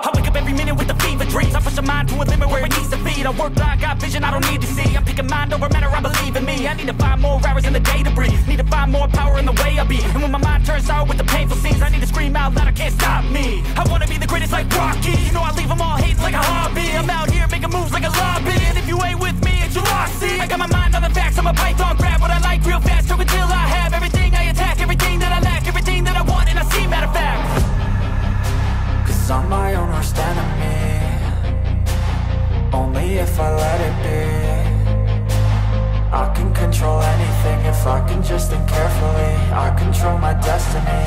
I wake up every minute with a fever dreams. I push my mind to a limit where it needs to feed. I work like I got vision I don't need to see. I'm picking mind over matter, I believe in me. I need to find more hours in the day to breathe. Need to find more power in the way I be. And when my mind turns out with the painful scenes, I need to scream out loud, I can't stop me. I wanna be the greatest like Rocky. You know I leave them all hating like a hobby. I'm out here making moves like a lobby. And if you ain't with me, it's your loss, see. I got my mind on the facts, I'm a python. Grab what I like real fast, took until I have everything I attack, everything that I lack, everything that I want, and I see matter of fact. I'm my own worst enemy. Only if I let it be. I can control anything if I can just think carefully. I control my destiny.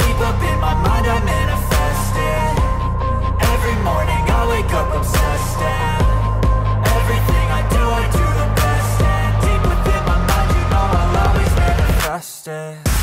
Deep up in my mind I manifest it. Every morning I wake up obsessed and everything I do the best. And deep within my mind you know I'll always manifest it.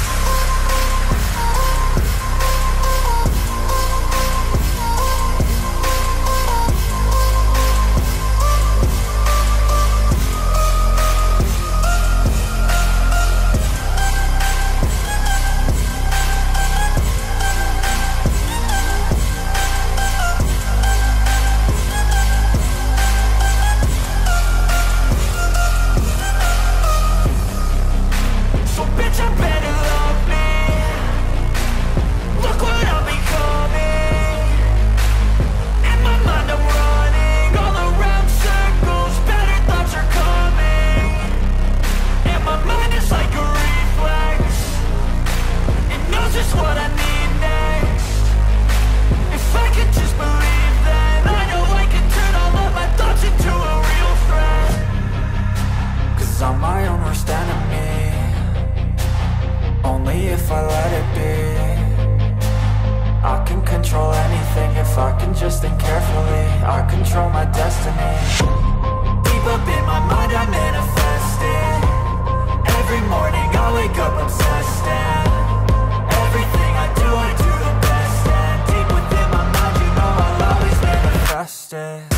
Stay.